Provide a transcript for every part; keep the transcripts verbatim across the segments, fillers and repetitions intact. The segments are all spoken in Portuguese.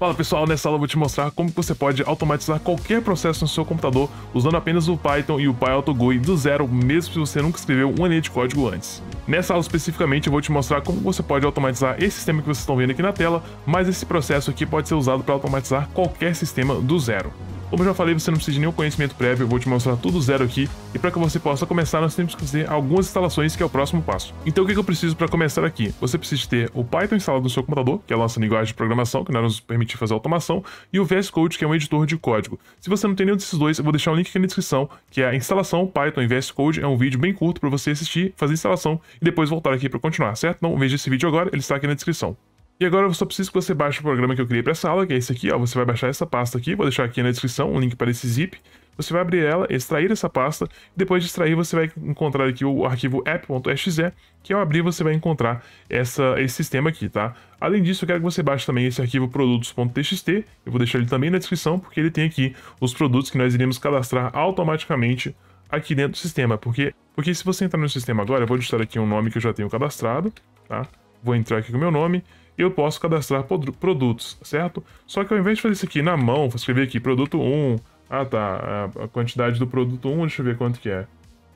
Fala pessoal, nessa aula eu vou te mostrar como você pode automatizar qualquer processo no seu computador usando apenas o Python e o PyAutoGUI do zero, mesmo se você nunca escreveu uma linha de código antes. Nessa aula especificamente eu vou te mostrar como você pode automatizar esse sistema que vocês estão vendo aqui na tela, mas esse processo aqui pode ser usado para automatizar qualquer sistema do zero. Como eu já falei, você não precisa de nenhum conhecimento prévio, eu vou te mostrar tudo zero aqui, e para que você possa começar nós temos que fazer algumas instalações, que é o próximo passo. Então o que eu preciso para começar aqui? Você precisa ter o Python instalado no seu computador, que é a nossa linguagem de programação, que nos permite fazer automação, e o V S Code, que é um editor de código. Se você não tem nenhum desses dois, eu vou deixar um link aqui na descrição, que é a instalação Python e V S Code, é um vídeo bem curto para você assistir, fazer a instalação e depois voltar aqui para continuar, certo? Então veja esse vídeo agora, ele está aqui na descrição. E agora eu só preciso que você baixe o programa que eu criei para essa aula, que é esse aqui, ó. Você vai baixar essa pasta aqui, vou deixar aqui na descrição um link para esse zip. Você vai abrir ela, extrair essa pasta, e depois de extrair você vai encontrar aqui o arquivo app.exe, que ao abrir você vai encontrar essa, esse sistema aqui, tá? Além disso, eu quero que você baixe também esse arquivo produtos.txt, eu vou deixar ele também na descrição, porque ele tem aqui os produtos que nós iremos cadastrar automaticamente aqui dentro do sistema. Porque, porque se você entrar no sistema agora, eu vou digitar aqui um nome que eu já tenho cadastrado, tá? Vou entrar aqui com o meu nome. Eu posso cadastrar produtos, certo? Só que ao invés de fazer isso aqui na mão, vou escrever aqui produto um. Ah, tá. A quantidade do produto um, deixa eu ver quanto que é.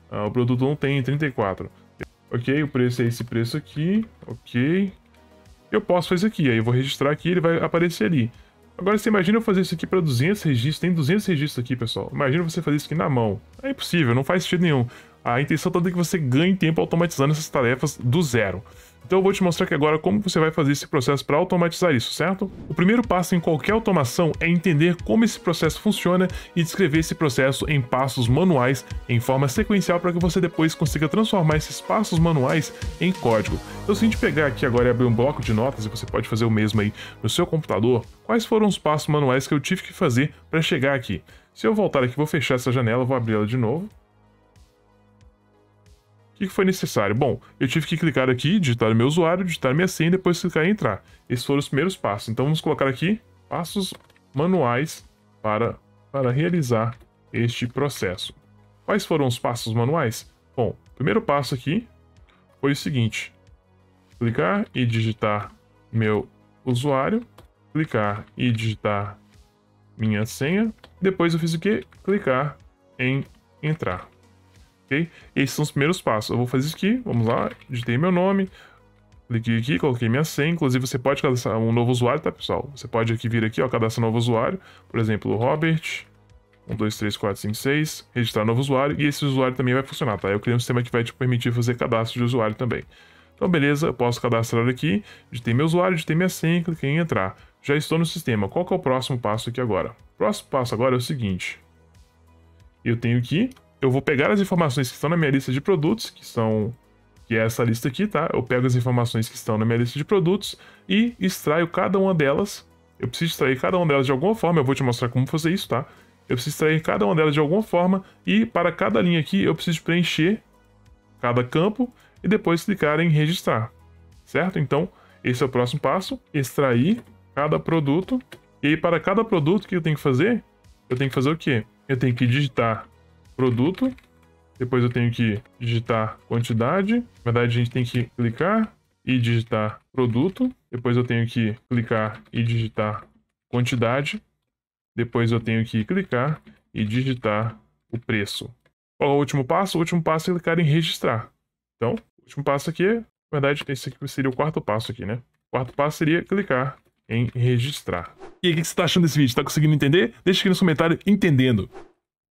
Ah, o produto um tem trinta e quatro. Ok, o preço é esse preço aqui. Ok. Eu posso fazer aqui. Aí eu vou registrar aqui e ele vai aparecer ali. Agora você imagina eu fazer isso aqui para duzentos registros. Tem duzentos registros aqui, pessoal. Imagina você fazer isso aqui na mão. É impossível, não faz sentido nenhum. A intenção toda é que você ganhe tempo automatizando essas tarefas do zero. Então eu vou te mostrar aqui agora como você vai fazer esse processo para automatizar isso, certo? O primeiro passo em qualquer automação é entender como esse processo funciona e descrever esse processo em passos manuais, em forma sequencial, para que você depois consiga transformar esses passos manuais em código. Então se a gente pegar aqui agora e abrir um bloco de notas, e você pode fazer o mesmo aí no seu computador, quais foram os passos manuais que eu tive que fazer para chegar aqui? Se eu voltar aqui, vou fechar essa janela, vou abri-la de novo. O que foi necessário? Bom, eu tive que clicar aqui, digitar o meu usuário, digitar minha senha e depois clicar em entrar. Esses foram os primeiros passos. Então vamos colocar aqui passos manuais para, para realizar este processo. Quais foram os passos manuais? Bom, o primeiro passo aqui foi o seguinte. Clicar e digitar meu usuário, clicar e digitar minha senha. Depois eu fiz o quê? Clicar em entrar. Okay? Esses são os primeiros passos. Eu vou fazer isso aqui, vamos lá, digitei meu nome, cliquei aqui, coloquei minha senha. Inclusive você pode cadastrar um novo usuário, tá pessoal? Você pode aqui vir aqui, ó, cadastrar um novo usuário. Por exemplo, Robert, um, dois, três, quatro, cinco, seis, registrar novo usuário. E esse usuário também vai funcionar, tá? Eu criei um sistema que vai te permitir fazer cadastro de usuário também. Então beleza, eu posso cadastrar aqui, digitei meu usuário, digitei minha senha, cliquei em entrar. Já estou no sistema, qual que é o próximo passo aqui agora? O próximo passo agora é o seguinte. Eu tenho que... Eu vou pegar as informações que estão na minha lista de produtos, que são que é essa lista aqui, tá? Eu pego as informações que estão na minha lista de produtos e extraio cada uma delas. Eu preciso extrair cada uma delas de alguma forma, eu vou te mostrar como fazer isso, tá? Eu preciso extrair cada uma delas de alguma forma e para cada linha aqui eu preciso preencher cada campo e depois clicar em registrar, certo? Então, esse é o próximo passo, extrair cada produto. E aí, para cada produto que eu tenho que fazer, eu tenho que fazer o quê? Eu tenho que digitar produto, depois eu tenho que digitar quantidade, na verdade a gente tem que clicar e digitar produto, depois eu tenho que clicar e digitar quantidade, depois eu tenho que clicar e digitar o preço. Qual é o último passo? O último passo é clicar em registrar. Então, o último passo aqui, na verdade esse aqui seria o quarto passo aqui, né? O quarto passo seria clicar em registrar. E aí, o que você está achando desse vídeo? Está conseguindo entender? Deixa aqui nos comentários entendendo.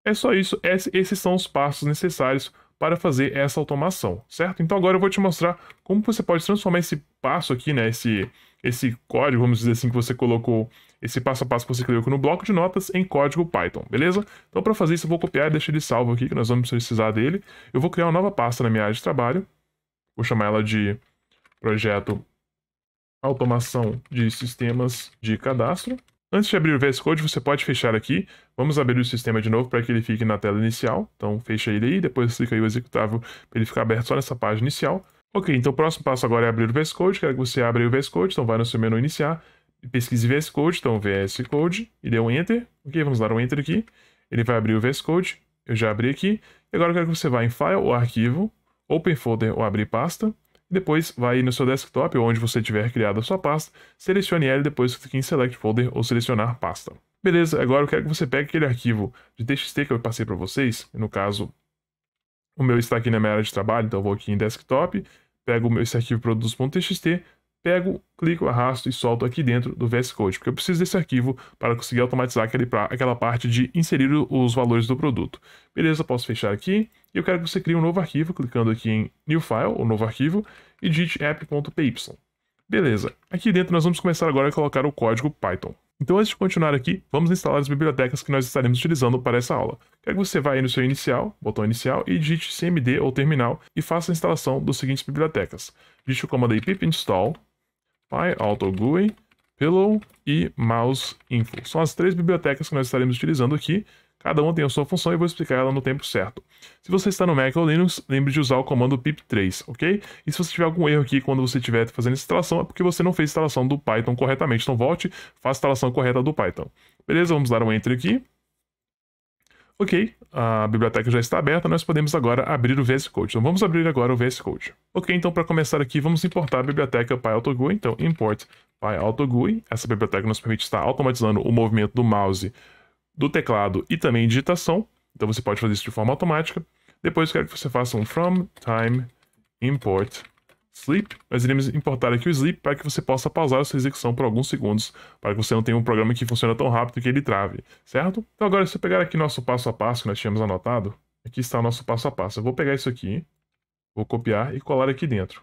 É só isso, esses são os passos necessários para fazer essa automação, certo? Então agora eu vou te mostrar como você pode transformar esse passo aqui, né, esse, esse código, vamos dizer assim, que você colocou, esse passo a passo que você colocou no bloco de notas em código Python, beleza? Então para fazer isso eu vou copiar e deixar ele salvo aqui, que nós vamos precisar dele. Eu vou criar uma nova pasta na minha área de trabalho, vou chamar ela de projeto automação de sistemas de cadastro. Antes de abrir o V S Code, você pode fechar aqui. Vamos abrir o sistema de novo para que ele fique na tela inicial. Então, fecha ele aí, depois clica aí o executável para ele ficar aberto só nessa página inicial. Ok, então o próximo passo agora é abrir o V S Code. Quero que você abra o V S Code, então vai no seu menu iniciar, pesquise V S Code, então V S Code, e dê um Enter. Ok, vamos dar um Enter aqui. Ele vai abrir o V S Code, eu já abri aqui. E agora eu quero que você vá em File ou Arquivo, Open Folder ou Abrir Pasta. Depois, vai no seu desktop ou onde você tiver criado a sua pasta, selecione ela e depois clique em Select Folder ou selecionar pasta. Beleza, agora eu quero que você pegue aquele arquivo de T X T que eu passei para vocês, no caso, o meu está aqui na minha área de trabalho, então eu vou aqui em Desktop, pego esse arquivo produtos.txt, pego, clico, arrasto e solto aqui dentro do V S Code, porque eu preciso desse arquivo para conseguir automatizar aquele pra, aquela parte de inserir os valores do produto. Beleza, posso fechar aqui, e eu quero que você crie um novo arquivo, clicando aqui em New File, ou Novo Arquivo, e digite app.py. Beleza, aqui dentro nós vamos começar agora a colocar o código Python. Então antes de continuar aqui, vamos instalar as bibliotecas que nós estaremos utilizando para essa aula. Quero que você vá aí no seu inicial, botão inicial, e digite cmd ou terminal e faça a instalação das seguintes bibliotecas. Digite o comando aí pip install, PyAutoGUI, Pillow e MouseInfo. São as três bibliotecas que nós estaremos utilizando aqui. Cada uma tem a sua função e vou explicar ela no tempo certo. Se você está no Mac ou Linux, lembre de usar o comando pip três, ok? E se você tiver algum erro aqui quando você estiver fazendo a instalação, é porque você não fez a instalação do Python corretamente. Então volte, faça a instalação correta do Python. Beleza, vamos dar um Enter aqui. Ok, a biblioteca já está aberta, nós podemos agora abrir o V S Code. Então vamos abrir agora o V S Code. Ok, então para começar aqui, vamos importar a biblioteca PyAutoGUI. Então import PyAutoGUI. Essa biblioteca nos permite estar automatizando o movimento do mouse, do teclado e também digitação, então você pode fazer isso de forma automática. Depois eu quero que você faça um from time import sleep, nós iremos importar aqui o sleep para que você possa pausar a sua execução por alguns segundos, para que você não tenha um programa que funciona tão rápido que ele trave, certo? Então agora se eu pegar aqui nosso passo a passo que nós tínhamos anotado, aqui está o nosso passo a passo, eu vou pegar isso aqui, vou copiar e colar aqui dentro.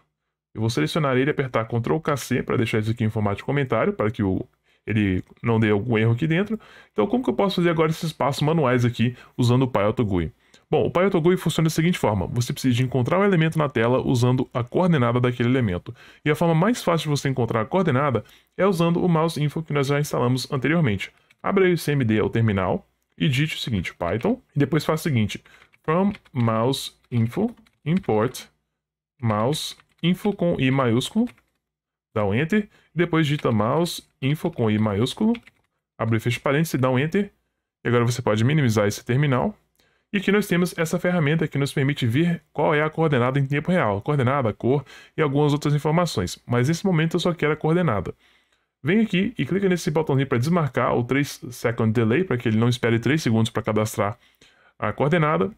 Eu vou selecionar ele e apertar control K C para deixar isso aqui em formato de comentário, para que o ele não deu algum erro aqui dentro. Então como que eu posso fazer agora esses passos manuais aqui usando o PyAutoGUI? Bom, o PyAutoGUI funciona da seguinte forma. Você precisa de encontrar um elemento na tela usando a coordenada daquele elemento. E a forma mais fácil de você encontrar a coordenada é usando o MouseInfo que nós já instalamos anteriormente. Abra aí o C M D ao terminal e digite o seguinte, Python, e depois faça o seguinte, from mouseinfo import mouseinfo com i maiúsculo, dá um Enter, e depois digita mouseinfo com i maiúsculo, abre e fecha parênteses, dá um Enter, e agora você pode minimizar esse terminal. E aqui nós temos essa ferramenta que nos permite ver qual é a coordenada em tempo real, a coordenada, a cor e algumas outras informações, mas nesse momento eu só quero a coordenada. Vem aqui e clica nesse botãozinho para desmarcar o três second delay, para que ele não espere três segundos para cadastrar a coordenada.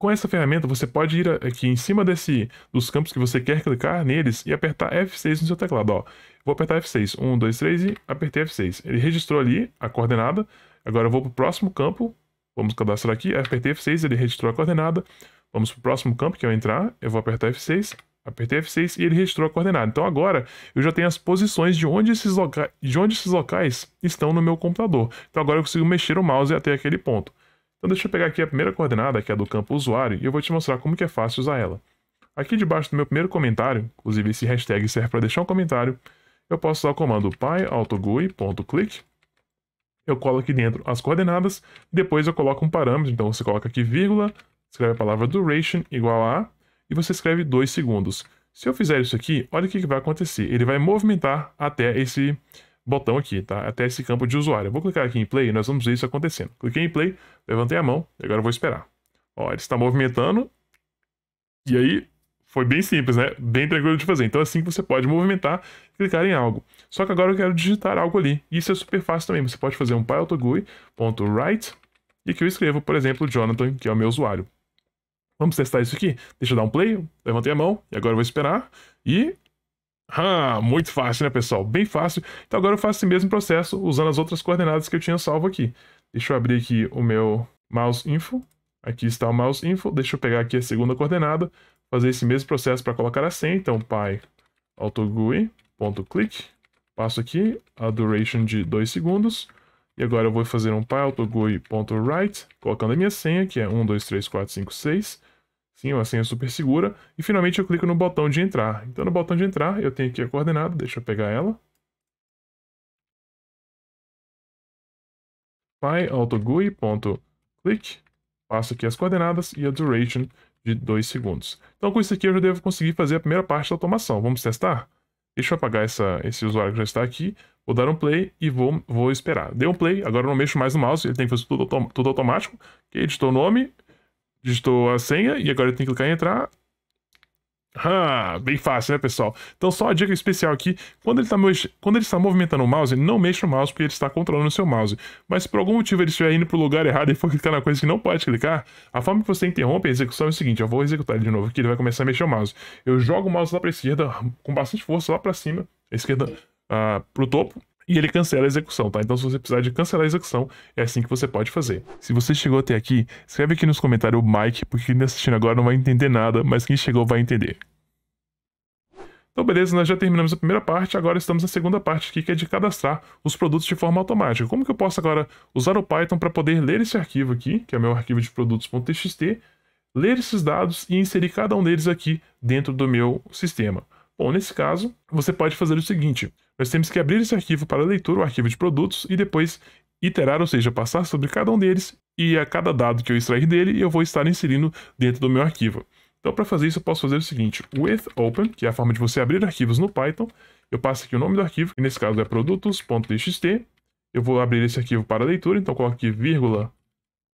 Com essa ferramenta, você pode ir aqui em cima desse, dos campos que você quer clicar neles e apertar F seis no seu teclado. Ó, vou apertar F seis, um, dois, três e apertei F seis. Ele registrou ali a coordenada. Agora eu vou para o próximo campo, vamos cadastrar aqui, apertei F seis, ele registrou a coordenada. Vamos para o próximo campo que eu entrar, eu vou apertar F seis, apertei F seis e ele registrou a coordenada. Então agora eu já tenho as posições de onde esses locais, de onde esses locais estão no meu computador. Então agora eu consigo mexer o mouse até aquele ponto. Então deixa eu pegar aqui a primeira coordenada, que é do campo usuário, e eu vou te mostrar como que é fácil usar ela. Aqui debaixo do meu primeiro comentário, inclusive esse hashtag serve para deixar um comentário, eu posso usar o comando pyAutoGUI.click, eu colo aqui dentro as coordenadas, depois eu coloco um parâmetro, então você coloca aqui vírgula, escreve a palavra duration igual a, e você escreve dois segundos. Se eu fizer isso aqui, olha o que vai acontecer, ele vai movimentar até esse botão aqui, tá? Até esse campo de usuário. Eu vou clicar aqui em play e nós vamos ver isso acontecendo. Cliquei em play, levantei a mão e agora eu vou esperar. Ó, ele está movimentando. E aí, foi bem simples, né? Bem tranquilo de fazer. Então é assim que você pode movimentar e clicar em algo. Só que agora eu quero digitar algo ali. Isso é super fácil também. Você pode fazer um pyAutoGUI.write e aqui eu escrevo, por exemplo, Jonathan, que é o meu usuário. Vamos testar isso aqui. Deixa eu dar um play, levantei a mão e agora eu vou esperar. E... Ah, muito fácil, né, pessoal? Bem fácil. Então agora eu faço esse mesmo processo usando as outras coordenadas que eu tinha salvo aqui. Deixa eu abrir aqui o meu MouseInfo. Aqui está o MouseInfo. Deixa eu pegar aqui a segunda coordenada. Fazer esse mesmo processo para colocar a senha. Então, pyAutoGUI.click. Passo aqui a duration de dois segundos. E agora eu vou fazer um pyAutoGUI.write, colocando a minha senha, que é um, dois, três, quatro, cinco, seis. Sim, uma senha super segura. E finalmente eu clico no botão de entrar. Então no botão de entrar eu tenho aqui a coordenada, deixa eu pegar ela. pyAutoGUI.click, passo aqui as coordenadas e a duration de dois segundos. Então com isso aqui eu já devo conseguir fazer a primeira parte da automação. Vamos testar? Deixa eu apagar essa, esse usuário que já está aqui. Vou dar um play e vou, vou esperar. Dei um play, agora eu não mexo mais no mouse, ele tem que fazer tudo, autom tudo automático. Editou o nome... Digitou a senha e agora eu tenho que clicar em entrar. Ah, bem fácil, né, pessoal? Então, só uma dica especial aqui. Quando ele, tá, quando ele está movimentando o mouse, não mexa o mouse, porque ele está controlando o seu mouse. Mas se por algum motivo ele estiver indo para o lugar errado e for clicar na coisa que não pode clicar, a forma que você interrompe a execução é o seguinte. Eu vou executar ele de novo aqui, ele vai começar a mexer o mouse. Eu jogo o mouse lá para a esquerda, com bastante força lá para cima, a esquerda ah, para o topo. E ele cancela a execução, tá? Então, se você precisar de cancelar a execução, é assim que você pode fazer. Se você chegou até aqui, escreve aqui nos comentários o Mike, porque quem está assistindo agora não vai entender nada, mas quem chegou vai entender. Então, beleza, nós já terminamos a primeira parte, agora estamos na segunda parte aqui, que é de cadastrar os produtos de forma automática. Como que eu posso agora usar o Python para poder ler esse arquivo aqui, que é o meu arquivo de produtos.txt, ler esses dados e inserir cada um deles aqui dentro do meu sistema? Bom, nesse caso, você pode fazer o seguinte. Nós temos que abrir esse arquivo para leitura, o arquivo de produtos, e depois iterar, ou seja, passar sobre cada um deles, e a cada dado que eu extrair dele, eu vou estar inserindo dentro do meu arquivo. Então, para fazer isso, eu posso fazer o seguinte. With open, que é a forma de você abrir arquivos no Python, eu passo aqui o nome do arquivo, que nesse caso é produtos.txt. Eu vou abrir esse arquivo para leitura, então eu coloco aqui vírgula,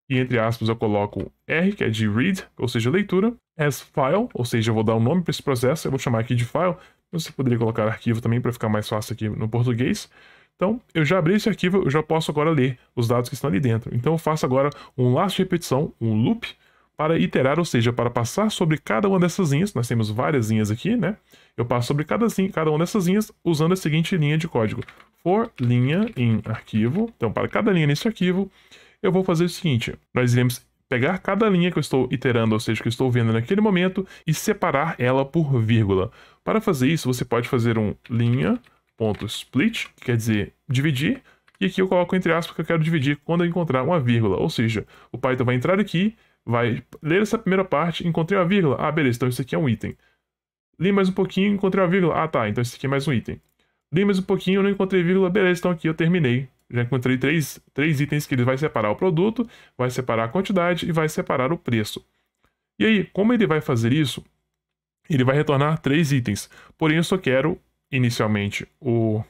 e entre aspas eu coloco R, que é de read, ou seja, leitura, as file, ou seja, eu vou dar um nome para esse processo, eu vou chamar aqui de file. Você poderia colocar arquivo também para ficar mais fácil aqui no português. Então, eu já abri esse arquivo, eu já posso agora ler os dados que estão ali dentro. Então, eu faço agora um laço de repetição, um loop, para iterar, ou seja, para passar sobre cada uma dessas linhas. Nós temos várias linhas aqui, né? Eu passo sobre cada, cada uma dessas linhas usando a seguinte linha de código. For linha em arquivo. Então, para cada linha nesse arquivo, eu vou fazer o seguinte. Nós iremos pegar cada linha que eu estou iterando, ou seja, que eu estou vendo naquele momento, e separar ela por vírgula. Para fazer isso, você pode fazer um linha.split, que quer dizer dividir, e aqui eu coloco entre aspas que eu quero dividir quando eu encontrar uma vírgula. Ou seja, o Python vai entrar aqui, vai ler essa primeira parte, encontrei uma vírgula, ah, beleza, então isso aqui é um item. Li mais um pouquinho, encontrei uma vírgula, ah, tá, então isso aqui é mais um item. Li mais um pouquinho, não encontrei vírgula, beleza, então aqui eu terminei. Já encontrei três, três itens que ele vai separar o produto, vai separar a quantidade e vai separar o preço. E aí, como ele vai fazer isso? Ele vai retornar três itens, porém eu só quero inicialmente o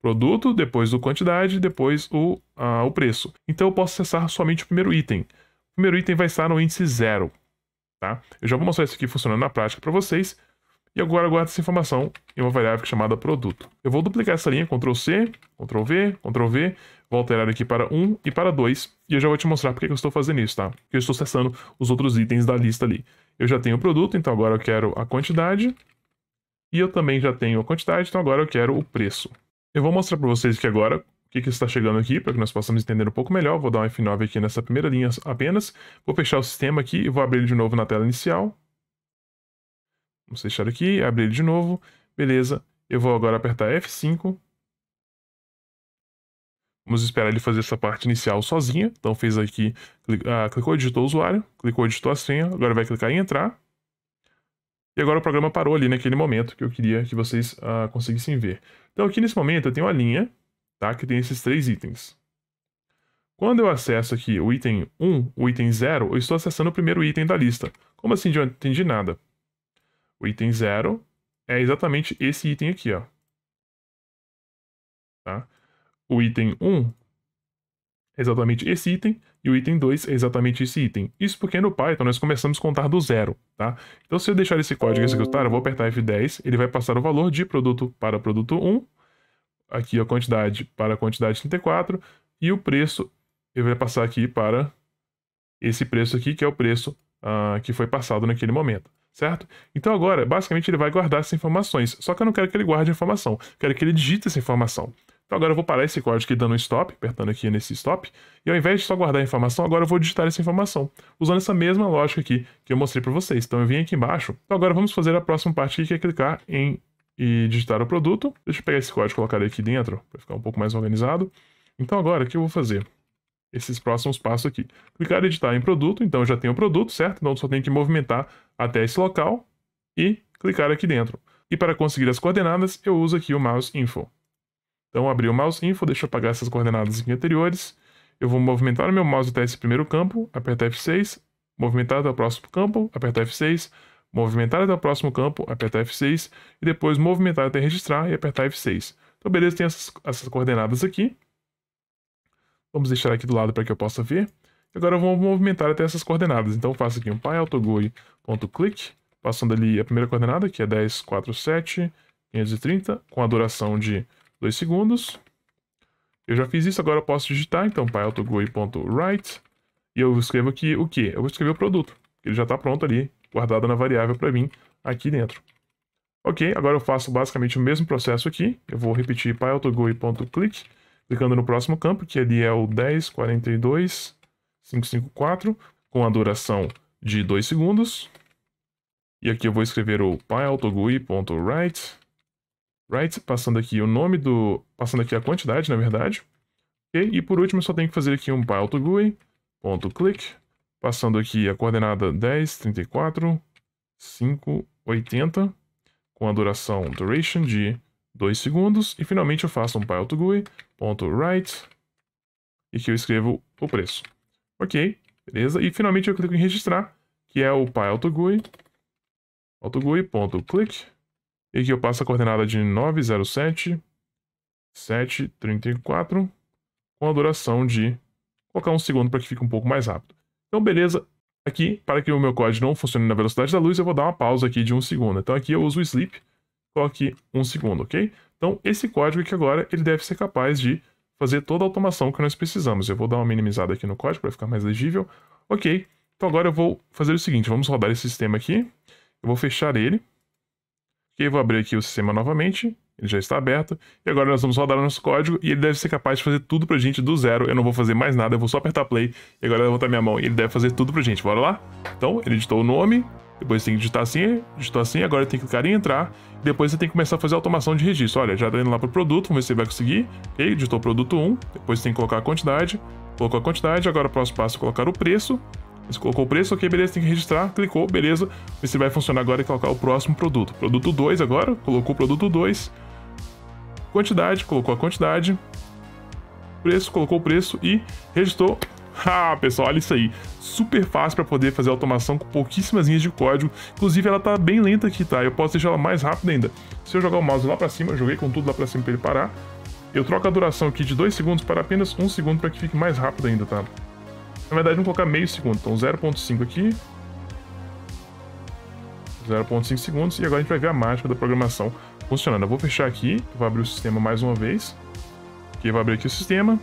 produto, depois o quantidade, depois o, ah, o preço. Então eu posso acessar somente o primeiro item. O primeiro item vai estar no índice zero. Tá? Eu já vou mostrar isso aqui funcionando na prática para vocês. E agora eu guardo essa informação em uma variável chamada produto. Eu vou duplicar essa linha, control C, control V, control V, vou alterar aqui para um e para dois, e eu já vou te mostrar porque que eu estou fazendo isso, tá? Porque eu estou acessando os outros itens da lista ali. Eu já tenho o produto, então agora eu quero a quantidade, e eu também já tenho a quantidade, então agora eu quero o preço. Eu vou mostrar para vocês aqui agora o que, que está chegando aqui, para que nós possamos entender um pouco melhor. Vou dar um F nove aqui nessa primeira linha apenas, vou fechar o sistema aqui e vou abrir ele de novo na tela inicial. Vamos fechar aqui, abrir ele de novo, beleza. Eu vou agora apertar F cinco. Vamos esperar ele fazer essa parte inicial sozinha. Então fez aqui, clic, ah, clicou, digitou o usuário, clicou, digitou a senha, agora vai clicar em entrar. E agora o programa parou ali naquele momento que eu queria que vocês ah, conseguissem ver. Então aqui nesse momento eu tenho uma linha, tá, que tem esses três itens. Quando eu acesso aqui o item um, o item zero, eu estou acessando o primeiro item da lista. Como assim? Eu não entendi nada. O item zero é exatamente esse item aqui, ó. Tá? O item um é exatamente esse item, e o item dois é exatamente esse item. Isso porque no Python nós começamos a contar do zero, tá? Então se eu deixar esse código executar, eu vou apertar F dez, ele vai passar o valor de produto para produto um, aqui a quantidade para a quantidade trinta e quatro, e o preço, ele vai passar aqui para esse preço aqui, que é o preço uh, que foi passado naquele momento. Certo? Então agora, basicamente, ele vai guardar essas informações. Só que eu não quero que ele guarde a informação. Quero que ele digite essa informação. Então agora eu vou parar esse código aqui dando um stop, apertando aqui nesse stop. E ao invés de só guardar a informação, agora eu vou digitar essa informação. Usando essa mesma lógica aqui que eu mostrei para vocês. Então eu vim aqui embaixo. Então agora vamos fazer a próxima parte aqui, que é clicar em e digitar o produto. Deixa eu pegar esse código e colocar ele aqui dentro, para ficar um pouco mais organizado. Então agora, o que eu vou fazer? Esses próximos passos aqui. Clicar em editar em produto, então eu já tenho o produto, certo? Então eu só tenho que movimentar até esse local e clicar aqui dentro. E para conseguir as coordenadas, eu uso aqui o MouseInfo. Então abri o MouseInfo, deixa eu apagar essas coordenadas aqui anteriores. Eu vou movimentar o meu mouse até esse primeiro campo, apertar F seis, movimentar até o próximo campo, apertar F seis, movimentar até o próximo campo, apertar F seis, e depois movimentar até registrar e apertar F seis. Então beleza, tem essas, essas coordenadas aqui. Vamos deixar aqui do lado para que eu possa ver. Agora eu vou movimentar até essas coordenadas. Então eu faço aqui um PyAutoGUI.click, passando ali a primeira coordenada, que é dez, quatro, sete, quinhentos e trinta, com a duração de dois segundos. Eu já fiz isso, agora eu posso digitar, então PyAutoGUI.write, e eu escrevo aqui o quê? Eu vou escrever o produto, que ele já está pronto ali, guardado na variável para mim, aqui dentro. Ok, agora eu faço basicamente o mesmo processo aqui, eu vou repetir PyAutoGUI.click, clicando no próximo campo, que ali é o dez, quarenta e dois, quinhentos e cinquenta e quatro, com a duração de dois segundos. E aqui eu vou escrever o PyAutoGUI.write, write, passando aqui o nome do... passando aqui a quantidade, na verdade. Okay? E por último, eu só tenho que fazer aqui um PyAutoGUI.click, passando aqui a coordenada dez, trinta e quatro, cinco, oitenta, com a duração duration de dois segundos. E finalmente eu faço um PyAutoGUI.write, e que eu escrevo o preço. Ok, beleza. E finalmente eu clico em registrar, que é o PyAutoGUI, autogui.click, e aqui eu passo a coordenada de novecentos e sete, setecentos e trinta e quatro, com a duração de... vou colocar um segundo para que fique um pouco mais rápido. Então, beleza. Aqui, para que o meu código não funcione na velocidade da luz, eu vou dar uma pausa aqui de um segundo. Então, aqui eu uso o sleep, coloque um segundo, ok? Então, esse código aqui agora, ele deve ser capaz de fazer toda a automação que nós precisamos. Eu vou dar uma minimizada aqui no código para ficar mais legível. Ok. Então, agora eu vou fazer o seguinte. Vamos rodar esse sistema aqui. Eu vou fechar ele. Ok, eu vou abrir aqui o sistema novamente. Ele já está aberto. E agora nós vamos rodar o nosso código e ele deve ser capaz de fazer tudo pra gente do zero. Eu não vou fazer mais nada, eu vou só apertar play e agora levantar minha mão e ele deve fazer tudo pra gente. Bora lá? Então, ele editou o nome, depois tem que digitar assim, digitou assim, agora tem que clicar em entrar. Depois você tem que começar a fazer a automação de registro. Olha, já tá indo lá pro produto, vamos ver se você vai conseguir. Ok, digitou o produto um, depois tem que colocar a quantidade, colocou a quantidade, agora o próximo passo é colocar o preço. Você colocou o preço, ok, beleza, tem que registrar, clicou, beleza. Você vai funcionar agora e colocar o próximo produto. Produto dois agora, colocou o produto dois. Quantidade, colocou a quantidade. Preço, colocou o preço e registrou. Ah, pessoal, olha isso aí. Super fácil para poder fazer automação com pouquíssimas linhas de código. Inclusive, ela tá bem lenta aqui, tá? Eu posso deixar ela mais rápida ainda. Se eu jogar o mouse lá para cima, eu joguei com tudo lá para cima para ele parar. Eu troco a duração aqui de dois segundos para apenas um segundo para que fique mais rápido ainda, tá? Na verdade, vamos colocar meio segundo. Então, zero ponto cinco aqui. zero ponto cinco segundos. E agora a gente vai ver a mágica da programação funcionando. Eu vou fechar aqui. Vou abrir o sistema mais uma vez. Aqui, vou abrir aqui o sistema.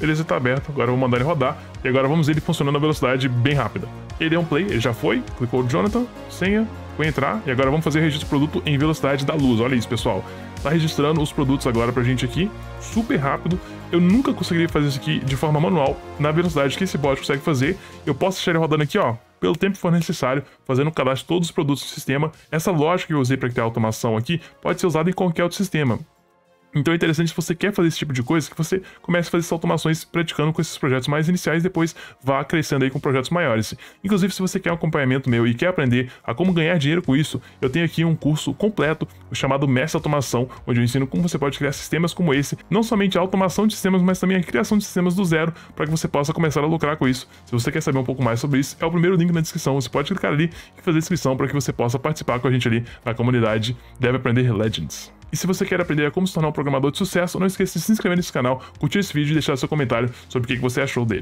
Beleza, tá aberto. Agora eu vou mandar ele rodar. E agora vamos ver ele funcionando a velocidade bem rápida. Ele deu um play. Ele já foi. Clicou o Jonathan. Senha. Foi entrar. E agora vamos fazer o registro do produto em velocidade da luz. Olha isso, pessoal. Tá registrando os produtos agora pra gente aqui. Super rápido. Eu nunca conseguiria fazer isso aqui de forma manual, na velocidade que esse bot consegue fazer. Eu posso deixar ele rodando aqui, ó, pelo tempo que for necessário, fazendo o cadastro de todos os produtos do sistema. Essa lógica que eu usei para criar a automação aqui pode ser usada em qualquer outro sistema. Então é interessante, se você quer fazer esse tipo de coisa, que você comece a fazer essas automações praticando com esses projetos mais iniciais, depois vá crescendo aí com projetos maiores. Inclusive, se você quer um acompanhamento meu e quer aprender a como ganhar dinheiro com isso, eu tenho aqui um curso completo, o chamado Mestre Automação, onde eu ensino como você pode criar sistemas como esse, não somente a automação de sistemas, mas também a criação de sistemas do zero, para que você possa começar a lucrar com isso. Se você quer saber um pouco mais sobre isso, é o primeiro link na descrição, você pode clicar ali e fazer a inscrição para que você possa participar com a gente ali na comunidade Deve Aprender Legends. E se você quer aprender a como se tornar um programador de sucesso, não esqueça de se inscrever nesse canal, curtir esse vídeo e deixar seu comentário sobre o que você achou dele.